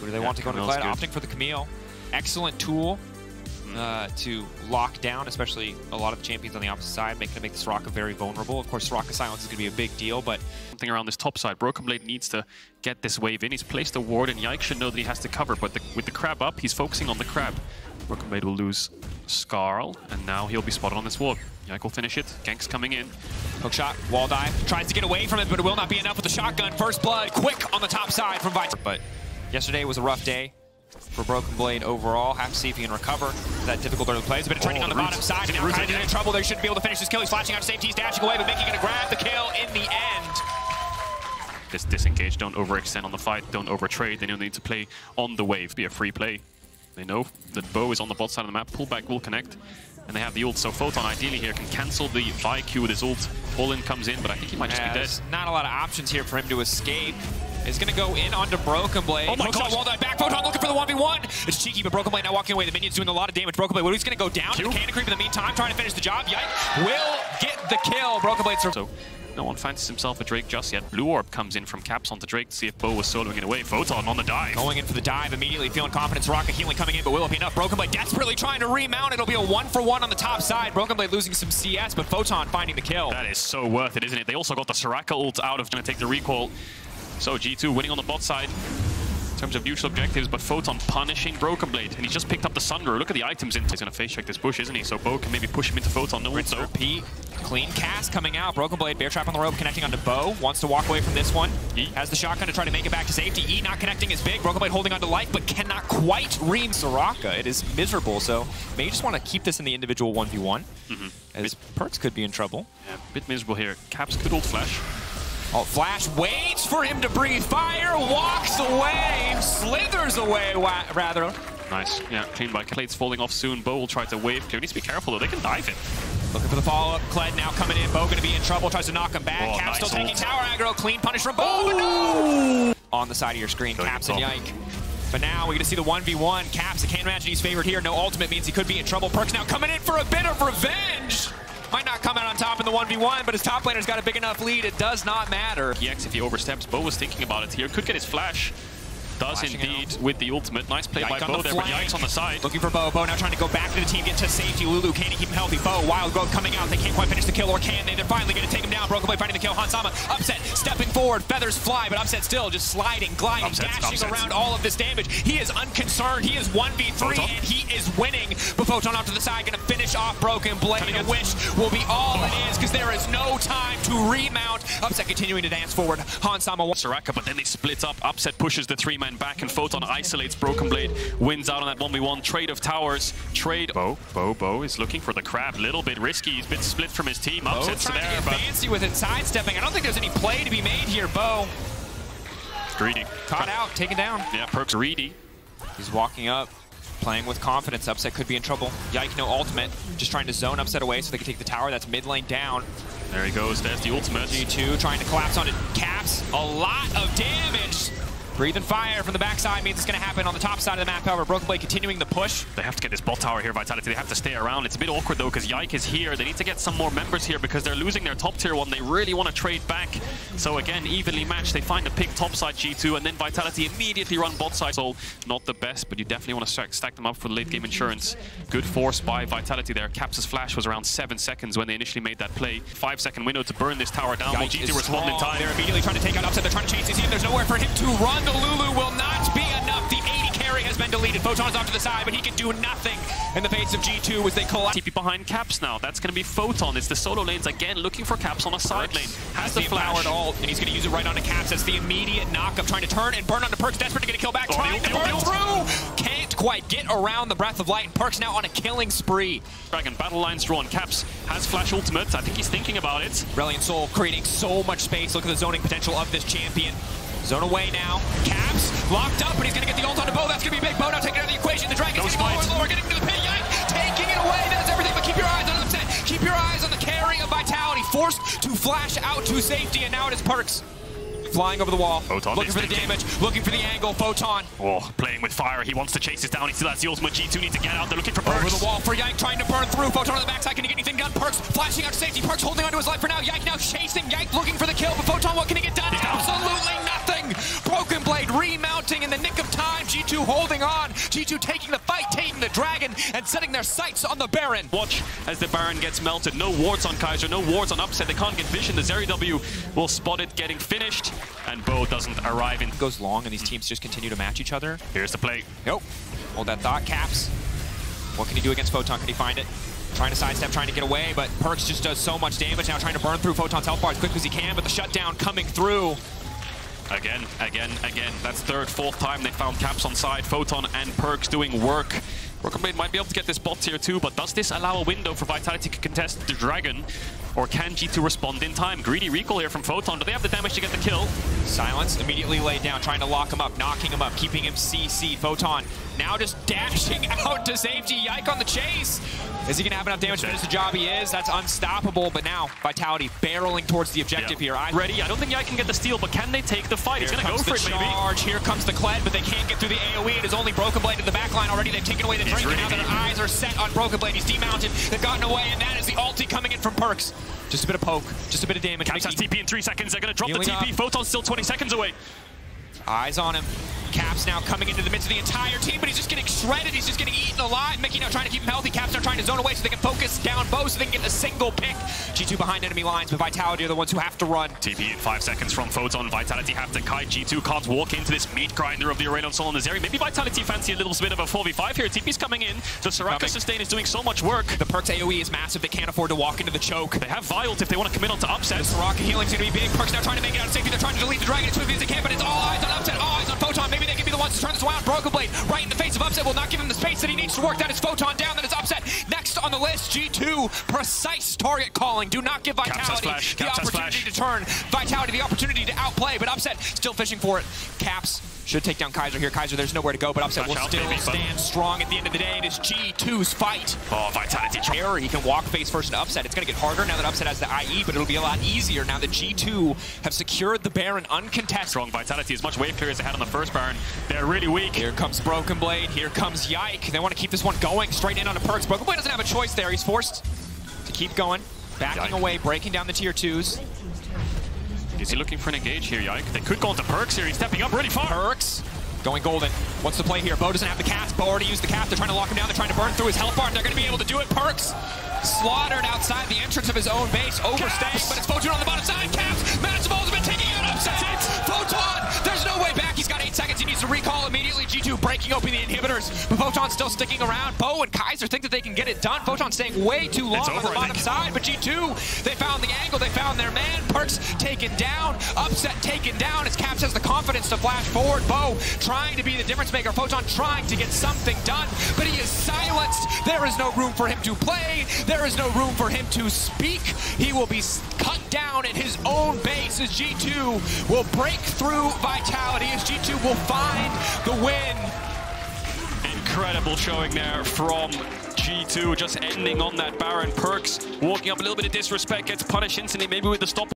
Who do they want to go to the Kled? Opting for the Camille. Excellent tool to lock down, especially a lot of the champions on the opposite side, making to make the Soraka very vulnerable. Of course, Soraka silence is going to be a big deal, but something around this top side. Broken Blade needs to get this wave in. He's placed a ward, and Yike should know that he has to cover, but with the crab up, he's focusing on the crab. Broken Blade will lose Skarl, and now he'll be spotted on this ward. Yike will finish it. Gank's coming in. Hookshot, wall dive, tries to get away from it, but it will not be enough with the shotgun. First blood, quick on the top side from Vitra. But yesterday was a rough day for Broken Blade overall. Have to see if he can recover that difficult early plays. But it's training on the bottom side, and now Kaiser's in trouble. They shouldn't be able to finish this kill. He's flashing out safety, he's dashing away, but Mickey gonna grab the kill in the end. Just disengage, don't overextend on the fight, don't overtrade. They don't need to play on the wave, be a free play. They know that Bo is on the bot side of the map, pullback will connect, and they have the ult, so Photon ideally here can cancel the buy Q with his ult. All-in comes in, but I think he might just be dead. Not a lot of options here for him to escape. It's going to go in onto Broken Blade. Oh my god! Wall dive back. Photon looking for the 1v1. It's cheeky, but Broken Blade now walking away. The minion's doing a lot of damage. Broken Blade, well, he's going to go down to the cannon creep in the meantime, trying to finish the job. Yike will get the kill. Broken Blade. So no one fancies himself a Drake just yet. Blue Orb comes in from Caps onto Drake to see if Bo was soloing it away. Photon on the dive. Going in for the dive immediately, feeling confidence. Soraka healing coming in, but will it be enough? Broken Blade desperately trying to remount. It'll be a 1-for-1 on the top side. Broken Blade losing some CS, but Photon finding the kill. That is so worth it, isn't it? They also got the Soraka ult out of, going to take the recoil. So G2 winning on the bot side in terms of neutral objectives, but Photon punishing Broken Blade, and he just picked up the Sunderer. Look at the items in. He's gonna face check this bush, isn't he? So Bo can maybe push him into Photon. No one's OP. Clean cast coming out. Broken Blade, bear trap on the rope, connecting onto Bo. Wants to walk away from this one. E has the shotgun to try to make it back to safety. E not connecting is big. Broken Blade holding onto life, but cannot quite ream Soraka. It is miserable, so may just want to keep this in the individual 1v1, as Perks could be in trouble. Yeah, a bit miserable here. Caps could ult flash. Oh, Flash waits for him to breathe fire, walks away, slithers away, rather. Nice, yeah, clean by Kled's falling off soon. Bo will try to wave. He needs to be careful though, they can dive it. Looking for the follow-up, Kled now coming in. Bo gonna be in trouble, tries to knock him back. Caps still taking tower aggro, clean punish from Bo, but no! On the side of your screen, Caps and Yike. But now we're gonna see the 1v1. Caps, I can't imagine he's favored here. No ultimate means he could be in trouble. Perks now coming in for a bit of revenge! Might not come out on top in the 1v1, but his top laner's got a big enough lead, it does not matter. EX, if he oversteps, Bo was thinking about it here. Could get his flash. Does indeed with the ultimate. Nice play by Bo there, but Yike's on the side. Looking for Bo. Bo now trying to go back to the team, get to safety. Lulu, can he keep him healthy? Bo, Wild Growth coming out. They can't quite finish the kill, or can they? They're finally going to take him down. Broken Blade finding the kill. Han Sama, Upset, stepping forward. Feathers fly, but Upset still just sliding, gliding, dashing around all of this damage. He is unconcerned. He is 1v3, and he is winning. But Photon out to the side, going to finish off Broken Blade. And a wish will be all it is, because there is no time to remount. Upset continuing to dance forward. Han Sama, Soraka, but then they split up. Upset pushes the three-man back, and Photon isolates Broken Blade, wins out on that 1v1, trade of towers, trade. Bo is looking for the crab, little bit risky, he's been split from his team. Upsets there, to get fancy with it, sidestepping. I don't think there's any play to be made here, Bo. Greedy. Caught out, taken down. Yeah, Perk's greedy. He's walking up, playing with confidence. Upset could be in trouble. Yike, no ultimate, just trying to zone Upset away so they can take the tower. That's mid lane down. There he goes, there's the ultimate. G2 trying to collapse on it. Caps, a lot of damage. Breathing fire from the backside means it's going to happen on the top side of the map. However, Broken Blade continuing the push. They have to get this bot tower here, Vitality. They have to stay around. It's a bit awkward, though, because Yike is here. They need to get some more members here because they're losing their top tier one. They really want to trade back. So, again, evenly matched. They find a pick top side G2, and then Vitality immediately run bot side. So, not the best, but you definitely want to stack them up for the late game insurance. Good force by Vitality there. Caps' flash was around 7 seconds when they initially made that play. 5-second window to burn this tower down. Well, G2 respond in time. They're immediately trying to take out Upset. They're trying to chase his team. There's nowhere for him to run. Lulu will not be enough. The 80 carry has been deleted. Photon's off to the side, but he can do nothing in the face of G2 as they collapse. TP behind Caps now. That's going to be Photon. It's the solo lanes again, looking for Caps on a side lane. Has the flash. Ult, and he's going to use it right onto Caps. That's the immediate knock of trying to turn and burn onto Perks. Desperate to get a kill back. Trying to burn through. Can't quite get around the Breath of Light. And Perks now on a killing spree. Dragon battle lines drawn. Caps has flash ultimate. I think he's thinking about it. Reliant Soul creating so much space. Look at the zoning potential of this champion. Zone away now. Caps locked up, but he's going to get the ult onto Bo. That's going to be big. Bo now taking it out of the equation. The Dragon's getting lower and lower, getting to the pit. Yike taking it away. That's everything, but keep your eyes on Upset. Keep your eyes on the carry of Vitality. Forced to flash out to safety, and now it is Perks. Flying over the wall, Photon looking for the damage, looking for the angle. Photon. Oh, playing with fire. He wants to chase this down. He still has the ultimate. G2 needs to get out. They're looking for Perks. Over the wall for Yike, trying to burn through. Photon on the backside. Can he get anything done? Perks flashing out to safety. Perks holding onto his life for now. Yike now chasing. Yike looking for the kill, but Photon, what can he get done? Absolutely nothing. Broken Blade remounting in the nick of time. G2 holding on. G2 taking the fight, taking the dragon, and setting their sights on the Baron. Watch as the Baron gets melted. No wards on Kaiser, no wards on Upset. They can't get vision. The Zeri W will spot it getting finished, and Bo doesn't arrive. It goes long, and these teams just continue to match each other. Here's the play. Nope. Hold that thought, Caps. What can he do against Photon? Can he find it? Trying to sidestep, trying to get away, but Perks just does so much damage now, trying to burn through Photon's health bar as quick as he can, but the shutdown coming through. Again. That's third, fourth time they found Caps on side. Photon and Perks doing work. Broken Blade might be able to get this bot tier too, but does this allow a window for Vitality to contest the Dragon? Or can G2 respond in time? Greedy recall here from Photon. Do they have the damage to get the kill? Silence immediately laid down, trying to lock him up, knocking him up, keeping him CC. Photon now just dashing out to safety. Yike on the chase. Is he going to have enough damage to finish the job? He is. That's unstoppable. But now Vitality barreling towards the objective here. I don't think Yike can get the steal, but can they take the fight? He's going to go for it, maybe. Here comes the Kled, but they can't get through the AoE. It is only Broken Blade in the back line already. They've taken away the drink, and now their eyes are set on Broken Blade. He's demounted. They've gotten away, and that is the ulti coming in from Perks. Just a bit of poke, just a bit of damage. Caps has TP in 3 seconds. They're going to drop the TP. Photon's still 20 seconds away. Eyes on him. Caps now coming into the midst of the entire team, but he's just getting shredded. He's just getting eaten alive. Mickey now trying to keep him healthy. Caps now trying to zone away so they can focus down Bo so they can get a single pick. G2 behind enemy lines, but Vitality are the ones who have to run. TP in 5 seconds from Photon. Vitality have to kite. G2 can't walk into this meat grinder of the arena on Sol and the Zeri. Maybe Vitality fancy a little bit of a 4v5 here. TP's coming in. The Soraka sustain is doing so much work. The Perk's AoE is massive. They can't afford to walk into the choke. They have Vialt if they want to commit onto Upset. The Soraka healing's going to be big. Perk's now trying to make it out of safety. They're trying to delete the dragon as quickly as they can, but it's all eyes on Upset, all eyes on Photon. Maybe they can be the ones to turn this around. Broken Blade right in the face of Upset will not give him the space that he needs to work. That is Photon down. That is Upset. Next on the list, G2. Precise target calling. Do not give Vitality the opportunity to turn. Vitality the opportunity to outplay, but Upset still fishing for it. Caps should take down Kaiser here. Kaiser, there's nowhere to go, but Upset will still stand strong at the end of the day. It is G2's fight. Oh, Vitality. He can walk face first into Upset. It's going to get harder now that Upset has the IE, but it'll be a lot easier now that G2 have secured the Baron uncontested. Strong Vitality. As much wave clear as they had on the first Baron, they're really weak. Here comes Broken Blade. Here comes Yike. They want to keep this one going. Straight in on a Perks. Broken Blade doesn't have a choice there. He's forced to keep going. Backing away, breaking down the tier 2s. Is he looking for an engage here, Yike? They could go into Perks here. He's stepping up really far. Perks going golden. What's the play here? Bo doesn't have the cast. Bo already used the cast. They're trying to lock him down. They're trying to burn through his health bar. They're going to be able to do it. Perks slaughtered outside the entrance of his own base. Overstaying, but it's Photon on the bottom side. Caps, massive ultimate taking out Upset. Photon, there's no way back. He's got 8 seconds. He needs to recall immediately. G2 breaking open the inhibitors, but Photon's still sticking around. Bo and Kaiser think that they can get it done. Photon staying way too long on the bottom side, but G2, they found the angle. They found their man. Perks taken down. Upset taken down as Caps has the confidence to flash forward. Bo trying to be the difference maker. Photon trying to get something done, but he is silenced. There is no room for him to play. There is no room for him to speak. He will be cut down at his own base as G2 will break through Vitality, as G2 will find the win. Incredible showing there from G2, just ending on that Baron. Perks walking up a little bit of disrespect, gets punished instantly, maybe with the stop.